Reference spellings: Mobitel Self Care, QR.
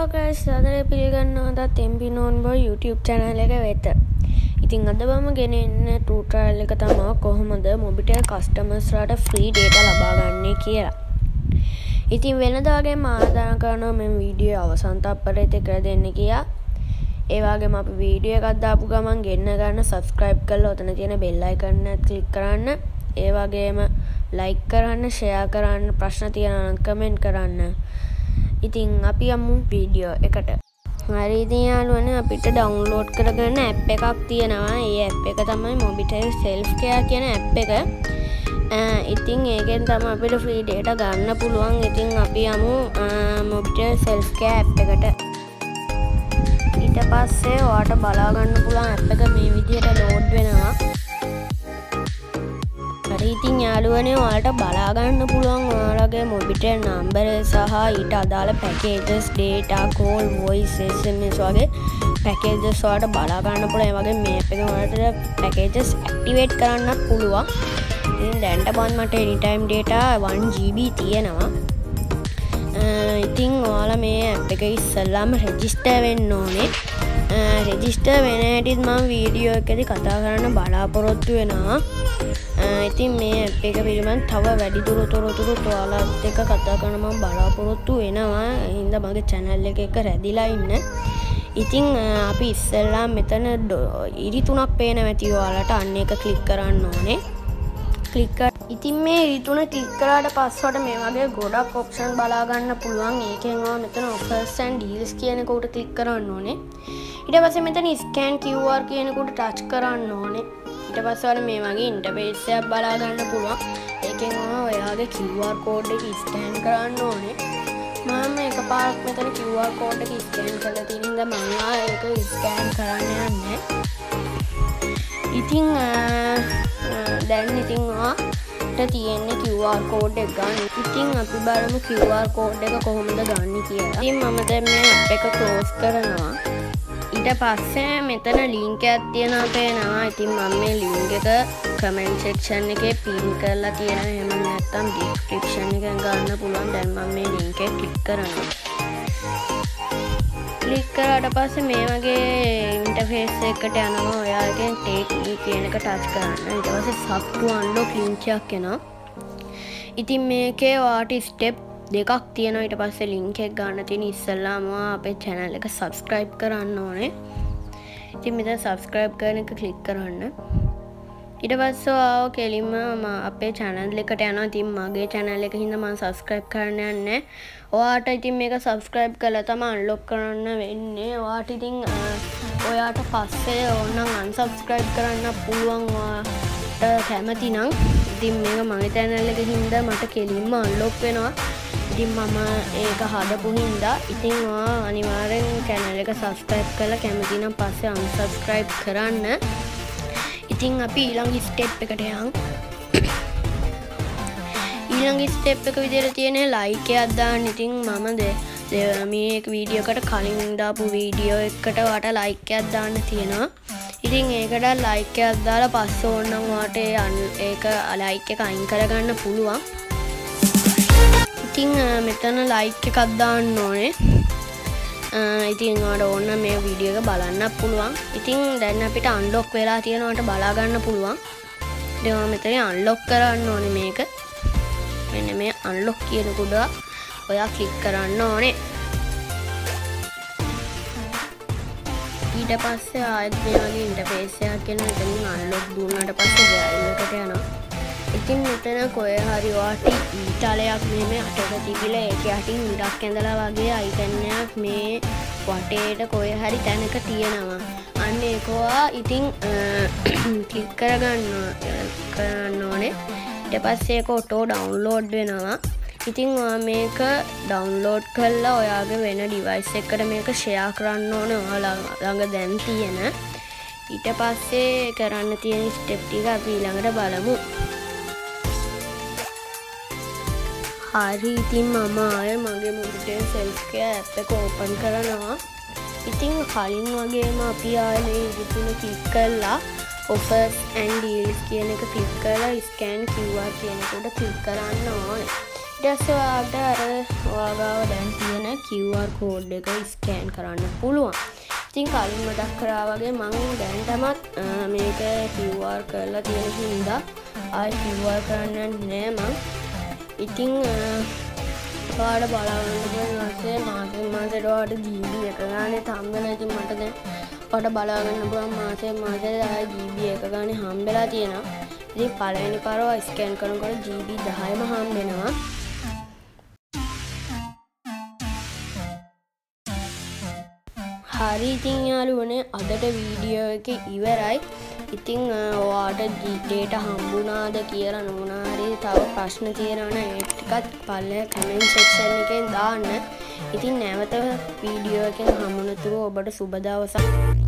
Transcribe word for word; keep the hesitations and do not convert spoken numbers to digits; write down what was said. Hello guys, today we will learn about the YouTube channel. Today we will learn about tutorial Mobitel customers free data. Today we will learn video. Video subscribe bell icon click like share comment. ඉතින් අපි යමු video එකට. හරි ඉතින් යාළුවනේ අපිට download කරගන්න app එකක් තියෙනවා. ඒ ඇප් එක තමයි Mobitel Self Care කියන ඇප් එක. ඉතින් ඒකෙන් තමයි අපිට ෆ්‍රී data ගන්න පුළුවන්. ඉතින් අපි යමු Mobitel Self Care ඇප් එකට. ඊට පස්සේ ඔයාට බලා ගන්න පුළුවන් ඇප් එක මේ විදිහට ලෝඩ් වෙනවා. ඉතින් යාළුවනේ ඔයාලට බලා ගන්න පුළුවන් ඔයාලගේ Mobitel number සහ ඊට අදාළ packages data call voice S M S වගේ packages ඔයාලට බලා ගන්න පුළුවන්. ඒ වගේ මේ app එකේ ඔයාලට packages activate කරන්නත් පුළුවන්. ඉතින් දැන්ට බන් මට anytime data one G B තියෙනවා. ඉතින් ඔයාලා මේ app එකේ ඉස්සෙල්ලාම register වෙන්න ඕනේ. register වෙන හැටිත් මම video එකේදී කතා කරන්න බලාපොරොත්තු වෙනවා. ඉතින් මේ app එක පිළිබඳව තව වැඩි තොරතුරු ඔයාලත් එක්ක කතා කරන මම බලාපොරොත්තු වෙනවා. ඒ හින්දා මගේ channel එක එක රැඳිලා ඉන්න. ඉතින් අපි ඉස්සෙල්ලා මෙතන ඉරි තුනක් පේනවා ඇති ඔයාලට අන්න එක click කරන්න ඕනේ. click ඉතින් මේ ඉරි තුන click කරාට පස්සට මේ වගේ ගොඩක් option බලා ගන්න පුළුවන්. ඒකෙන් ඔයා මෙතන offers and deals කියන එක උඩ click කරන්න ඕනේ. ඊට පස්සේ මෙතන scan Q R කියන එක උඩ touch කරන්න ඕනේ. ඊට පස්සේ ඔයාලා මේ වගේ ඉන්ටර්ෆේස් එකක් බලා ගන්න පුළුවන්. ඒකෙන් ඔයාලගේ Q R code එක ස්කෑන් කරන්න ඕනේ. මම එකපාරක් මෙතන Q R code එක ස්කෑන් කරලා තියෙන නිසා මම ඒක ස්කෑන් කරන්න යන්නේ. ඉතින් දැන් ඉතින් ඔයාට තියෙන Q R code එක ගන්න. ඉතින් අපි බලමු Q R code එක කොහොමද ගන්න කියලා. ඉතින් මම දැන් මේ app එක close කරනවා. ඊට පස්සේ මෙතන link එකක් තියෙනවා පේනවා. ඉතින් මම මේ link එක comment section එකේ pin කරලා තියෙනවා. එහෙම නැත්නම් description එකෙන් ගන්න පුළුවන්. දැන් මම මේ link එක click කරනවා. click කරාට පස්සේ මේ වගේ interface එකකට යනවා. ඔයාලගෙන් take me කියන එක touch කරන්න. ඊට පස්සේ sub to unlock link එකක් එනවා. ඉතින් මේකේ වාට step දෙකක් තියෙනවා. ඊට පස්සේ link එක ගන්න තියෙන ඉස්සෙල්ලාම අපේ channel එක subscribe කරන්න ඕනේ. ඉතින් මෙතන subscribe කරන එක click කරන්න. ඊට පස්සේ ආව කෙලින්ම අපේ channel එකට යනවා. ඉතින් මගේ channel එක හින්දා මම subscribe කරන්න යන්නේ. ඔයාට ඉතින් මේක subscribe කළා තමයි unlock කරන්න වෙන්නේ. ඔයාට ඉතින් ඔයාට පස්සේ ඕනනම් unsubscribe කරන්න පුළුවන් ඔයාට කැමති නම්. ඉතින් මේක මගේ channel එක හින්දා මට කෙලින්ම unlock වෙනවා. ඉතින් මම ඒක හදපු හින්දා ඉතින් ඔයා අනිවාර්යෙන් channel එක subscribe කරලා කැමති නම් පස්සේ unsubscribe කරන්න. ඉතින් අපි ඊළඟ step එකට යමු. ඊළඟ step එක විදිහට තියෙන like එකක් දාන්න. ඉතින් මම මේ වීඩියෝ එකට කලින් දාපු වීඩියෝ එකට ඔයාට like එකක් දාන්න තියෙනවා. ඉතින් ඒකට like එකක් දාලා පස්සේ ඕනනම් ඔයාට ඒක like එක අයින් කරගන්න පුළුවන්. ඉතින් මෙතන like එකක් දාන්න ඕනේ. ඉතින් ඔයාලා ඕන මේ වීඩියෝ එක බලන්න පුළුවන්. ඉතින් දැන් අපිට unlock වෙලා තියෙනවට බලා ගන්න පුළුවන්. ඉතින් ඔයා මෙතන unlock කරන්න ඕනේ මේක. මෙන්න මේ unlock කියන කොට ඔයා click කරන්න ඕනේ. ඊට පස්සේ ආයෙත් මේ වගේ interface එකක් එනවා. ඉතින් unlock දුන්නාට පස්සේ drive එකට යනවා. ඉතින් මෙතන කොහේ හරි වාටි ඊතලයක් මෙමෙ අටක තිබිලා ඒක යටින් ඉරක් ඇඳලා වගේ අයිකන් එකක් මේ වටේට කොහේ හරි තැනක තියෙනවා. අන්න ඒකවා ඉතින් ක්ලික් කරගන්න කරන්න ඕනේ. ඊට පස්සේ ඒක ඔටෝ ඩවුන්ලෝඩ් වෙනවා. ඉතින් ඔයා මේක ඩවුන්ලෝඩ් කරලා ඔයාගේ වෙන ඩිවයිස් එකකට මේක ෂෙයා කරන්න ඕනේ. ඔයාලා ළඟ දැන් තියෙන ඊට පස්සේ කරන්න තියෙන ස්ටෙප් ටික අපි ඊළඟට බලමු. හරි ඉතින් මම ආයේ මගේ Mobitel Self Care app එක open කරනවා. ඉතින් කලින් වගේම අපි ආයේ මේ ඉතින් click කරලා offers and deals කියන එක click කරලා scan Q R කියන එක උඩ click කරන්න ඕනේ. ඊට ඔයාට අර ඔයාව දැන් තියෙන Q R code එක ස්කෑන් කරන්න පුළුවන්. ඉතින් කලින් මතක් කරා වගේ මම දැන් තමත් මේක Q R කරලා තියෙන හින්දා ආයි Q R කරන්න නෑ මම. ඉතින් ඔයාලා බලන්න වෙනස්සේ මාසෙන් මාසෙට ඔයාට ජී බී එක ගානේ හම්බෙලා ඉතින් මට දැන් ඔයාලා බලාගන්න පුළුවන් මාසෙන් මාසෙට ආයි ජී බී එක ගානේ හම්බෙලා තියෙනවා. ඉතින් පළවෙනි පාරව ස්කෑන් කරනකොට ජී බී දහයම හම්බෙනවා. හරි ඉතින් යාළුවනේ අදට වීඩියෝ එක ඉවරයි. ඉතින් ඔයාට ඩේටා හම්බුණාද කියලා නුනාරි තව ප්‍රශ්න තියෙනවා නම් ඒ ටිකත් පල්ලේ කමෙන්ට් සෙක්ෂන් එකෙන් දාන්න. ඉතින් නැවත වීඩියෝ එකෙන් හමුනතුරු ඔබට සුබ දවසක්.